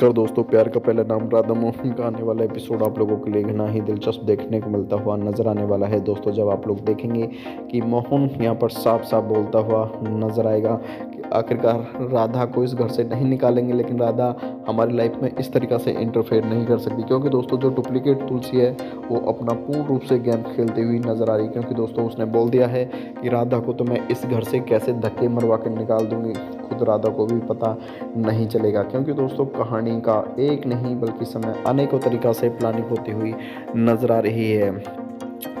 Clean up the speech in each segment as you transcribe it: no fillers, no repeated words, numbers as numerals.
नमस्कार दोस्तों, प्यार का पहला नाम राधा मोहन का आने वाला एपिसोड आप लोगों के लिए घना ही दिलचस्प देखने को मिलता हुआ नज़र आने वाला है दोस्तों। जब आप लोग देखेंगे कि मोहन यहाँ पर साफ साफ बोलता हुआ नज़र आएगा कि आखिरकार राधा को इस घर से नहीं निकालेंगे, लेकिन राधा हमारी लाइफ में इस तरीक़ा से इंटरफेयर नहीं कर सकती, क्योंकि दोस्तों जो डुप्लीकेट तुलसी है वो अपना पूर्ण रूप से गेम खेलते हुई नज़र आ रही है। क्योंकि दोस्तों उसने बोल दिया है कि राधा को तो मैं इस घर से कैसे धक्के मरवा कर निकाल दूँगी, खुद राधा को भी पता नहीं चलेगा। क्योंकि दोस्तों कहानी का एक नहीं बल्कि समय अनेकों तरीक़ा से प्लानिंग होती हुई नज़र आ रही है।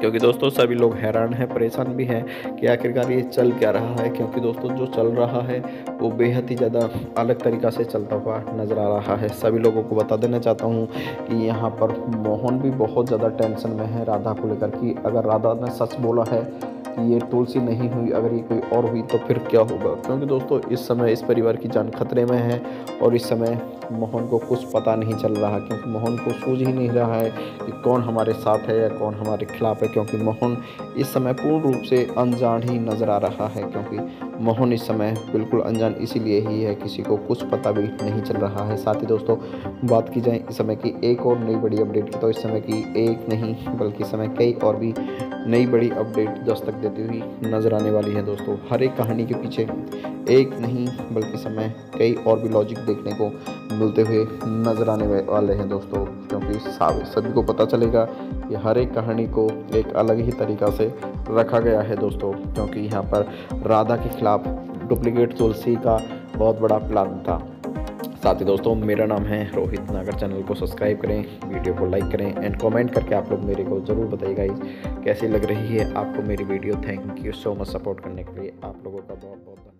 क्योंकि दोस्तों सभी लोग हैरान हैं, परेशान भी हैं कि आखिरकार ये चल क्या रहा है। क्योंकि दोस्तों जो चल रहा है वो बेहद ही ज़्यादा अलग तरीक़ा से चलता हुआ नज़र आ रहा है। सभी लोगों को बता देना चाहता हूँ कि यहाँ पर मोहन भी बहुत ज़्यादा टेंशन में है राधा को लेकर कि अगर राधा ने सच बोला है कि ये तुलसी नहीं हुई, अगर ये कोई और हुई तो फिर क्या होगा। क्योंकि दोस्तों इस समय इस परिवार की जान खतरे में है और इस समय मोहन को कुछ पता नहीं चल रहा, क्योंकि मोहन को सूझ ही नहीं रहा है कि कौन हमारे साथ है या कौन हमारे खिलाफ है। क्योंकि मोहन इस समय पूर्ण रूप से अनजान ही नज़र आ रहा है। क्योंकि मोहन इस समय बिल्कुल अनजान इसीलिए ही है, किसी को कुछ पता भी नहीं चल रहा है। साथ ही दोस्तों बात की जाए इस समय की एक और नई बड़ी अपडेट की, तो इस समय की एक नहीं बल्कि इस समय कई और भी नई बड़ी अपडेट दस्तक देती हुई नज़र आने वाली है दोस्तों। हर एक कहानी के पीछे एक नहीं बल्कि समय कई और भी लॉजिक देखने को मिलते हुए नज़र आने वाले हैं दोस्तों। क्योंकि सभी को पता चलेगा कि हर एक कहानी को एक अलग ही तरीक़ा से रखा गया है दोस्तों। क्योंकि यहाँ पर राधा के खिलाफ डुप्लीकेट तुलसी का बहुत बड़ा प्लान था। साथ ही दोस्तों मेरा नाम है रोहित नागर, चैनल को सब्सक्राइब करें, वीडियो को लाइक करें एंड कमेंट करके आप लोग मेरे को ज़रूर बताइएगा कैसी लग रही है आपको मेरी video. Thank you so much support करने के लिए, आप लोगों का बहुत बहुत धन्यवाद।